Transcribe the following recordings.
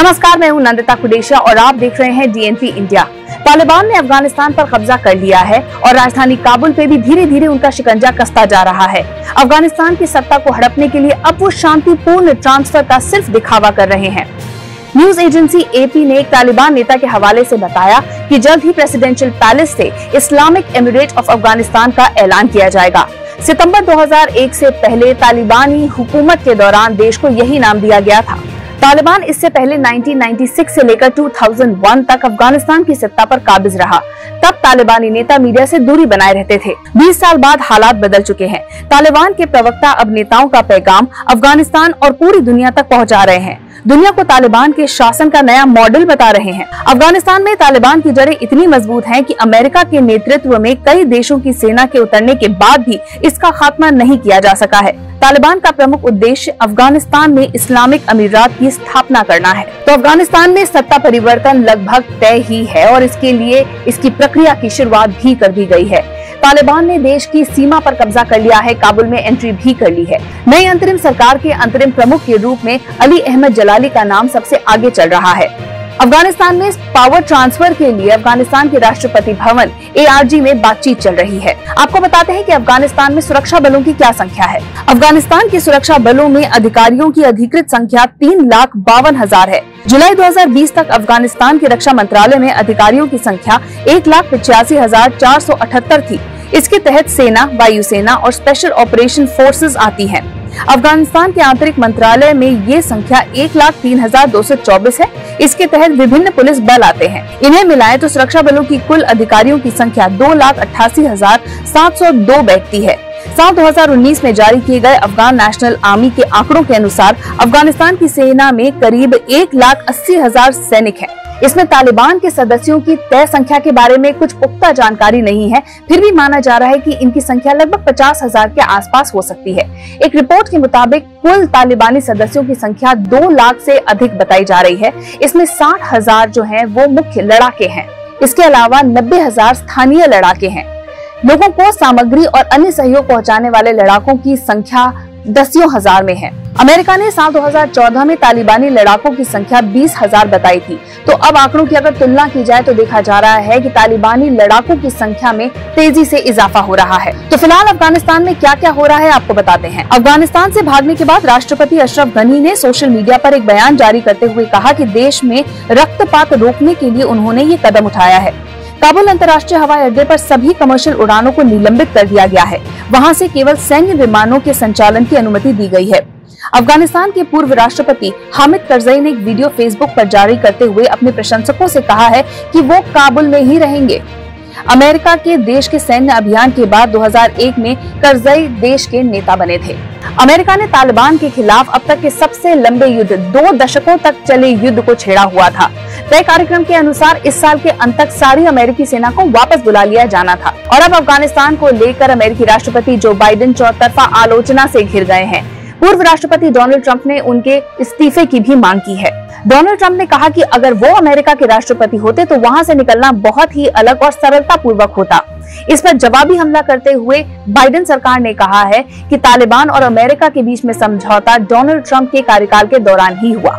नमस्कार, मैं हूं नंदिता कुडेशिया और आप देख रहे हैं DNP इंडिया। तालिबान ने अफगानिस्तान पर कब्जा कर लिया है और राजधानी काबुल पे भी धीरे धीरे उनका शिकंजा कसता जा रहा है। अफगानिस्तान की सत्ता को हड़पने के लिए अब वो शांतिपूर्ण ट्रांसफर का सिर्फ दिखावा कर रहे हैं। न्यूज एजेंसी AP ने एक तालिबान नेता के हवाले से बताया कि जल्द ही प्रेसिडेंशियल पैलेस से इस्लामिक एमिरेट ऑफ अफगानिस्तान का ऐलान किया जाएगा। सितंबर 2001 से पहले तालिबानी हुकूमत के दौरान देश को यही नाम दिया गया था। तालिबान इससे पहले 1996 से लेकर 2001 तक अफगानिस्तान की सत्ता पर काबिज रहा। तब तालिबानी नेता मीडिया से दूरी बनाए रहते थे। 20 साल बाद हालात बदल चुके हैं। तालिबान के प्रवक्ता अब नेताओं का पैगाम अफगानिस्तान और पूरी दुनिया तक पहुंचा रहे हैं। दुनिया को तालिबान के शासन का नया मॉडल बता रहे हैं। अफगानिस्तान में तालिबान की जड़ें इतनी मजबूत हैं कि अमेरिका के नेतृत्व में कई देशों की सेना के उतरने के बाद भी इसका खात्मा नहीं किया जा सका है। तालिबान का प्रमुख उद्देश्य अफगानिस्तान में इस्लामिक अमीरात की स्थापना करना है। तो अफगानिस्तान में सत्ता परिवर्तन लगभग तय ही है और इसके लिए इसकी प्रक्रिया की शुरुआत भी कर दी गई है। तालिबान ने देश की सीमा पर कब्जा कर लिया है, काबुल में एंट्री भी कर ली है। नई अंतरिम सरकार के अंतरिम प्रमुख के रूप में अली अहमद जलाली का नाम सबसे आगे चल रहा है। अफगानिस्तान में पावर ट्रांसफर के लिए अफगानिस्तान के राष्ट्रपति भवन ARG में बातचीत चल रही है। आपको बताते हैं कि अफगानिस्तान में सुरक्षा बलों की क्या संख्या है। अफगानिस्तान के सुरक्षा बलों में अधिकारियों की अधिकृत संख्या 3,52,000 है। जुलाई 2020 तक अफगानिस्तान के रक्षा मंत्रालय में अधिकारियों की संख्या 1,85,478 थी। इसके तहत सेना, वायुसेना और स्पेशल ऑपरेशन फोर्सेज आती हैं। अफगानिस्तान के आंतरिक मंत्रालय में ये संख्या 1,03,224 है। इसके तहत विभिन्न पुलिस बल आते हैं। इन्हें मिलाए तो सुरक्षा बलों की कुल अधिकारियों की संख्या 2,88,702 बैठती है। साल 2019 में जारी किए गए अफगान नेशनल आर्मी के आंकड़ों के अनुसार अफगानिस्तान की सेना में करीब 1,80,000 सैनिक हैं। इसमें तालिबान के सदस्यों की तय संख्या के बारे में कुछ पुख्ता जानकारी नहीं है, फिर भी माना जा रहा है कि इनकी संख्या लगभग 50,000 के आसपास हो सकती है। एक रिपोर्ट के मुताबिक कुल तालिबानी सदस्यों की संख्या 2 लाख से अधिक बताई जा रही है। इसमें 60,000 जो है वो मुख्य लड़ाके हैं। इसके अलावा 90,000 स्थानीय लड़ाके हैं। लोगों को सामग्री और अन्य सहयोग पहुंचाने वाले लड़ाकों की संख्या 10,000 में है। अमेरिका ने साल 2014 में तालिबानी लड़ाकों की संख्या 20,000 बताई थी। तो अब आंकड़ों की अगर तुलना की जाए तो देखा जा रहा है कि तालिबानी लड़ाकों की संख्या में तेजी से इजाफा हो रहा है। तो फिलहाल अफगानिस्तान में क्या क्या हो रहा है आपको बताते हैं। अफगानिस्तान से भागने के बाद राष्ट्रपति अशरफ गनी ने सोशल मीडिया पर एक बयान जारी करते हुए कहा कि देश में रक्तपात रोकने के लिए उन्होंने ये कदम उठाया है। काबुल अंतर्राष्ट्रीय हवाई अड्डे पर सभी कमर्शियल उड़ानों को निलंबित कर दिया गया है। वहां से केवल सैन्य विमानों के संचालन की अनुमति दी गई है। अफगानिस्तान के पूर्व राष्ट्रपति हामिद करजई ने एक वीडियो फेसबुक पर जारी करते हुए अपने प्रशंसकों से कहा है कि वो काबुल में ही रहेंगे। अमेरिका के देश के सैन्य अभियान के बाद 2001 में करजई देश के नेता बने थे। अमेरिका ने तालिबान के खिलाफ अब तक के सबसे लंबे युद्ध 2 दशकों तक चले युद्ध को छेड़ा हुआ था। तय कार्यक्रम के अनुसार इस साल के अंत तक सारी अमेरिकी सेना को वापस बुला लिया जाना था और अब अफगानिस्तान को लेकर अमेरिकी राष्ट्रपति जो बाइडन चौतरफा आलोचना से घिर गए हैं। पूर्व राष्ट्रपति डोनाल्ड ट्रंप ने उनके इस्तीफे की भी मांग की है। डोनाल्ड ट्रंप ने कहा कि अगर वो अमेरिका के राष्ट्रपति होते तो वहां से निकलना बहुत ही अलग और सरलता पूर्वक होता। इस पर जवाबी हमला करते हुए बाइडेन सरकार ने कहा है कि तालिबान और अमेरिका के बीच में समझौता डोनाल्ड ट्रंप के कार्यकाल के दौरान ही हुआ।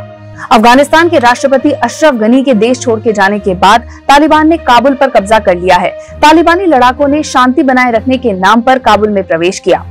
अफगानिस्तान के राष्ट्रपति अशरफ गनी के देश छोड़ के जाने के बाद तालिबान ने काबुल पर कब्जा कर लिया है। तालिबानी लड़ाकों ने शांति बनाए रखने के नाम पर काबुल में प्रवेश किया।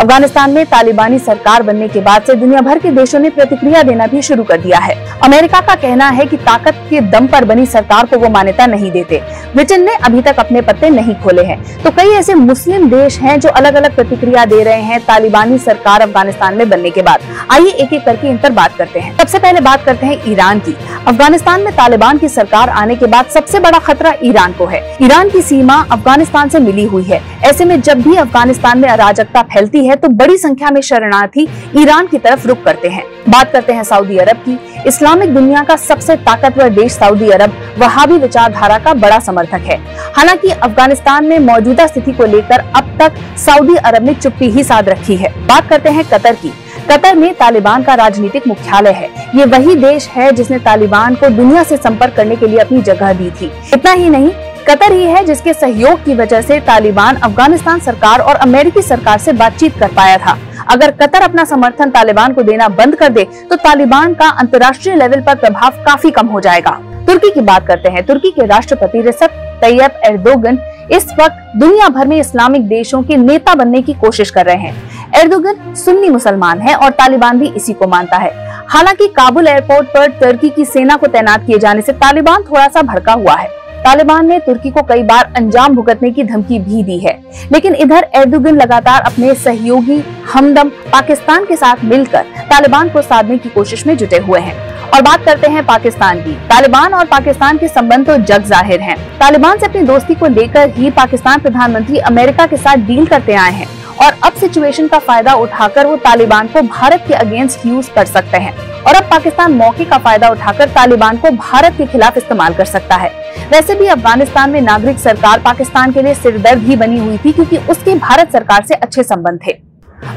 अफगानिस्तान में तालिबानी सरकार बनने के बाद से दुनिया भर के देशों ने प्रतिक्रिया देना भी शुरू कर दिया है। अमेरिका का कहना है कि ताकत के दम पर बनी सरकार को वो मान्यता नहीं देते। ब्रिटेन ने अभी तक अपने पत्ते नहीं खोले हैं। तो कई ऐसे मुस्लिम देश हैं जो अलग अलग प्रतिक्रिया दे रहे हैं तालिबानी सरकार अफगानिस्तान में बनने के बाद। आइए एक एक करके इन पर बात करते हैं। सबसे पहले बात करते हैं ईरान की। अफगानिस्तान में तालिबान की सरकार आने के बाद सबसे बड़ा खतरा ईरान को है। ईरान की सीमा अफगानिस्तान से मिली हुई है। ऐसे में जब भी अफगानिस्तान में अराजकता फैलती है तो बड़ी संख्या में शरणार्थी ईरान की तरफ रुख करते हैं। बात करते हैं सऊदी अरब की। इस्लामिक दुनिया का सबसे ताकतवर देश सऊदी अरब वहाबी विचारधारा का बड़ा समर्थक है। हालांकि अफगानिस्तान में मौजूदा स्थिति को लेकर अब तक सऊदी अरब ने चुप्पी ही साध रखी है। बात करते हैं कतर की। कतर में तालिबान का राजनीतिक मुख्यालय है। ये वही देश है जिसने तालिबान को दुनिया से संपर्क करने के लिए अपनी जगह दी थी। इतना ही नहीं, कतर ही है जिसके सहयोग की वजह से तालिबान अफगानिस्तान सरकार और अमेरिकी सरकार से बातचीत कर पाया था। अगर कतर अपना समर्थन तालिबान को देना बंद कर दे तो तालिबान का अंतर्राष्ट्रीय लेवल पर प्रभाव काफी कम हो जाएगा। तुर्की की बात करते हैं। तुर्की के राष्ट्रपति रेसेप तैयप एर्दोगन इस वक्त दुनिया भर में इस्लामिक देशों के नेता बनने की कोशिश कर रहे हैं। एर्दोगन सुन्नी मुसलमान है और तालिबान भी इसी को मानता है। हालांकि काबुल एयरपोर्ट पर तुर्की की सेना को तैनात किए जाने से तालिबान थोड़ा सा भड़का हुआ है। तालिबान ने तुर्की को कई बार अंजाम भुगतने की धमकी भी दी है, लेकिन इधर एर्दोगन लगातार अपने सहयोगी हमदम पाकिस्तान के साथ मिलकर तालिबान को साधने की कोशिश में जुटे हुए हैं। और बात करते हैं पाकिस्तान की। तालिबान और पाकिस्तान के संबंध तो जग जाहिर हैं। तालिबान से अपनी दोस्ती को लेकर ही पाकिस्तान प्रधानमंत्री अमेरिका के साथ डील करते आए हैं और अब सिचुएशन का फायदा उठाकर वो तालिबान को भारत के अगेंस्ट यूज कर सकते हैं और अब पाकिस्तान मौके का फायदा उठाकर तालिबान को भारत के खिलाफ इस्तेमाल कर सकता है। वैसे भी अफगानिस्तान में नागरिक सरकार पाकिस्तान के लिए सिरदर्द ही बनी हुई थी क्योंकि उसके भारत सरकार से अच्छे संबंध थे।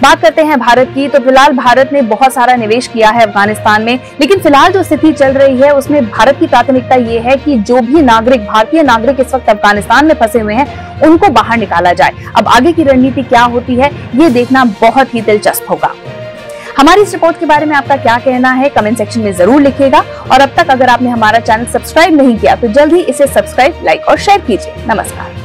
बात करते हैं भारत की। तो फिलहाल भारत ने बहुत सारा निवेश किया है अफगानिस्तान में, लेकिन फिलहाल जो स्थिति चल रही है उसमें भारत की प्राथमिकता ये है कि जो भी नागरिक भारतीय नागरिक इस वक्त अफगानिस्तान में फंसे हुए हैं उनको बाहर निकाला जाए। अब आगे की रणनीति क्या होती है ये देखना बहुत ही दिलचस्प होगा। हमारी इस रिपोर्ट के बारे में आपका क्या कहना है कमेंट सेक्शन में जरूर लिखिएगा और अब तक अगर आपने हमारा चैनल सब्सक्राइब नहीं किया तो जल्द ही इसे सब्सक्राइब, लाइक और शेयर कीजिए। नमस्कार।